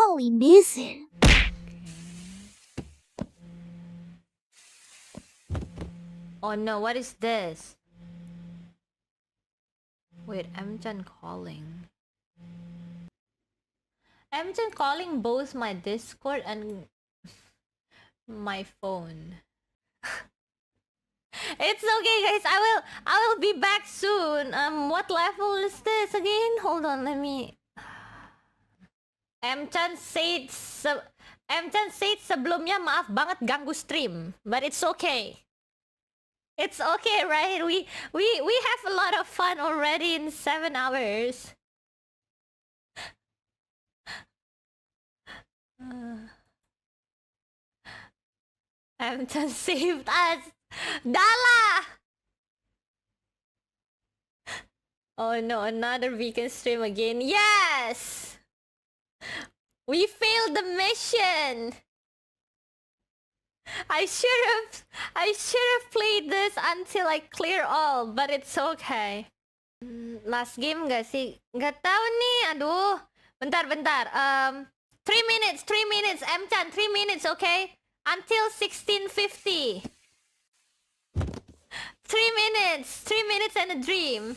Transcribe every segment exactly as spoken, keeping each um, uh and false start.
Holy mizzle. Oh no, what is this? Wait, M-Chan calling. M-Chan calling both my Discord and my phone. It's okay guys, I will I will be back soon. Um what level is this again? Hold on, let me. M-Chan said se... M-Chan said sebelumnya maaf banget ganggu stream, but it's okay. It's okay, right? We we we have a lot of fun already in seven hours. uh... M-Chan saved us. Dala! Oh no, another weekend stream again. Yes! We failed the mission! I should have... I should have played this until I clear all, but it's okay. Last game gak sih? Gak tahu nih, aduh. Bentar, bentar. Um, three minutes, three minutes, M-Chan, three minutes, okay? Until sixteen fifty. Three minutes, three minutes and a dream.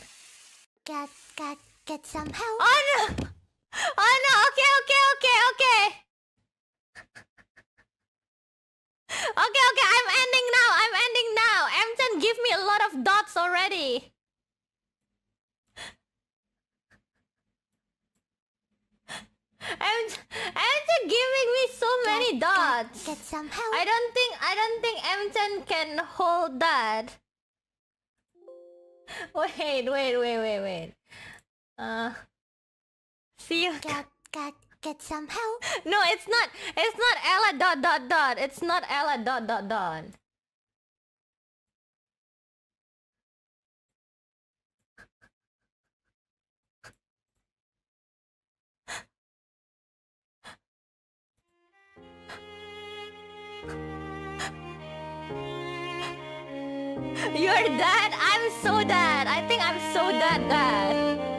Get, get, get some help. Oh no! Oh no! Okay, okay, okay, okay. Okay, okay. I'm ending now. I'm ending now. M-Chan give me a lot of dots already. M-Chan giving me so many dots. Get, get some help. I don't think, I don't think M-Chan can hold that. Wait, wait, wait, wait, wait. Uh, see you. Get, get, get some help. No, it's not. It's not Ella dot dot dot. It's not Ella dot dot dot. You're dead? I'm so dead. I think I'm so dead, dead.